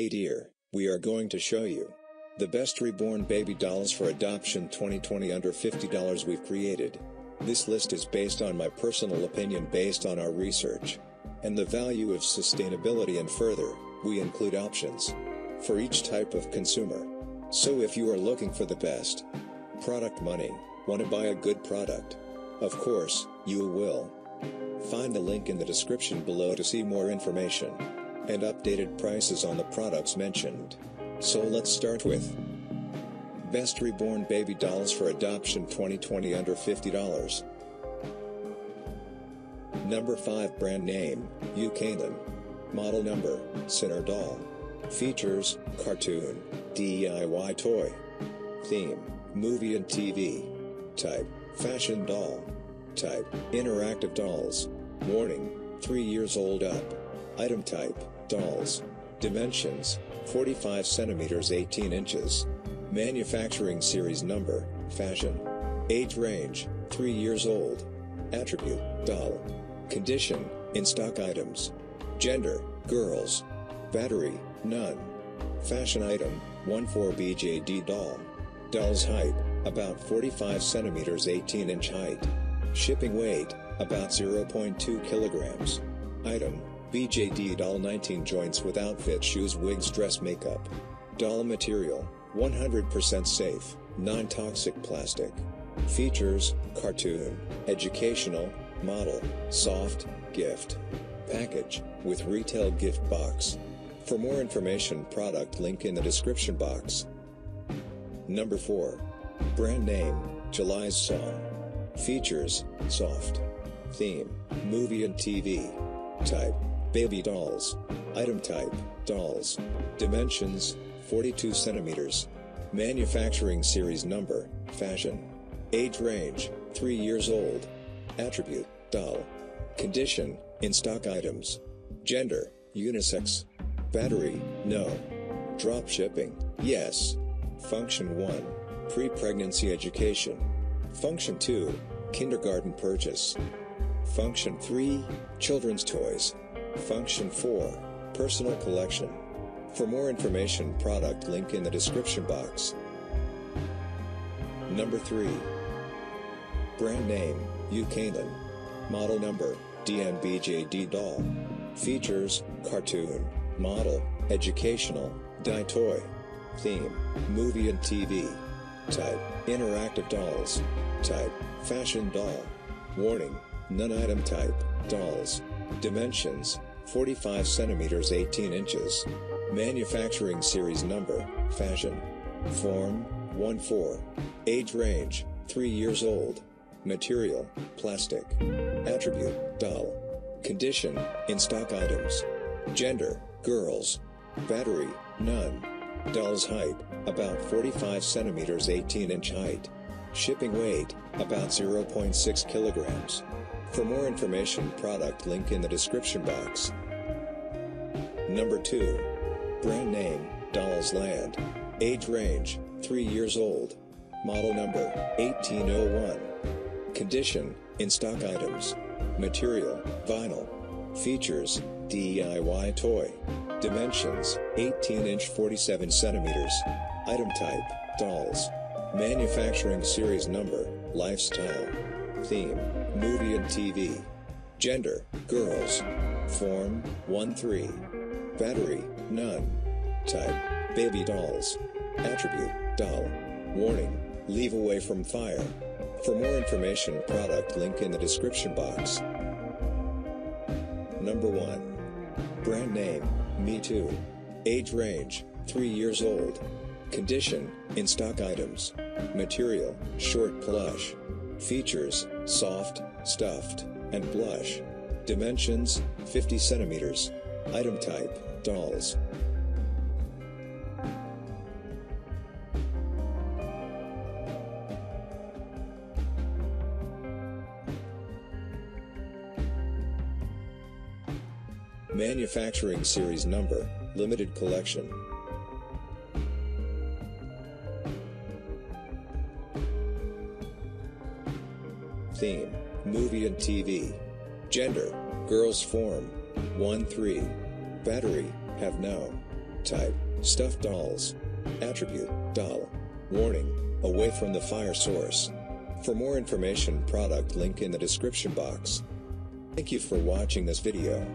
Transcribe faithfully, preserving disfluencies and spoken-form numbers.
Hey dear, we are going to show you the best reborn baby dolls for adoption twenty twenty under fifty dollars we've created. This list is based on my personal opinion based on our research and the value of sustainability, and further, we include options for each type of consumer. So if you are looking for the best product money, want to buy a good product, of course, you will. Find the link in the description below to see more information and updated prices on the products mentioned. So let's start with Best Reborn Baby Dolls for Adoption twenty twenty under fifty dollars. Number five. Brand Name, UKlin. Model Number, Center Doll. Features, Cartoon, D I Y Toy. Theme, Movie and T V. Type, Fashion Doll. Type, Interactive Dolls. Warning, three years old up. Item type, dolls. Dimensions, forty-five centimeters eighteen inches. Manufacturing series number, fashion. Age range, three years old. Attribute, doll. Condition, in stock items. Gender, girls. Battery, none. Fashion item, one four B J D doll. Doll's height, about forty-five centimeters eighteen inch height. Shipping weight, about zero point two kilograms. Item, B J D doll, nineteen joints with outfit, shoes, wigs, dress, makeup. Doll material, one hundred percent safe, non-toxic plastic. Features, cartoon, educational, model, soft, gift. Package, with retail gift box. For more information, product link in the description box. Number four. Brand Name, July's Song. Features, soft. Theme, movie and T V. Type, baby dolls. Item type, dolls. Dimensions, forty-two centimeters. Manufacturing series number, fashion. Age range, three years old. Attribute, doll. Condition, in stock items. Gender, unisex. Battery, no. Drop shipping, yes. Function one, pre-pregnancy education. Function two, kindergarten purchase. Function three, children's toys. Function four, personal collection. For more information, product link in the description box. Number three. Brand Name, UKlin. Model Number, D N B J D doll. Features, cartoon, model, educational, dye toy. Theme, movie and T V. Type, interactive dolls. Type, fashion doll. Warning, none. Item type, dolls. Dimensions, forty-five centimeters eighteen inches. Manufacturing series number, fashion. Form, one four. Age range, three years old. Material, plastic. Attribute, doll. Condition, in stock items. Gender, girls. Battery, none. Doll's height, about forty-five centimeters eighteen inch height. Shipping weight, about zero point six kilograms. For more information, product link in the description box. Number two. Brand Name, Dolls Land. Age range, three years old. Model number, eighteen oh one. Condition, in stock items. Material, vinyl. Features, D I Y toy. Dimensions, eighteen inch forty-seven centimeters. Item type, dolls. Manufacturing series number, lifestyle. Theme, movie and T V. Gender, girls. Form, one three. Battery, none. Type, baby dolls. Attribute, doll. Warning, leave away from fire. For more information, product link in the description box. Number one. Brand Name, Me Too. Age range, three years old. Condition, in stock items. Material, short plush. Features, soft, stuffed, and plush. Dimensions, fifty centimeters. Item type, dolls. Manufacturing series number, limited collection. Theme, movie and T V. Gender, girls. Form, one three. Battery, have no. Type, stuffed dolls. Attribute, doll. Warning, away from the fire source. For more information, product link in the description box. Thank you for watching this video.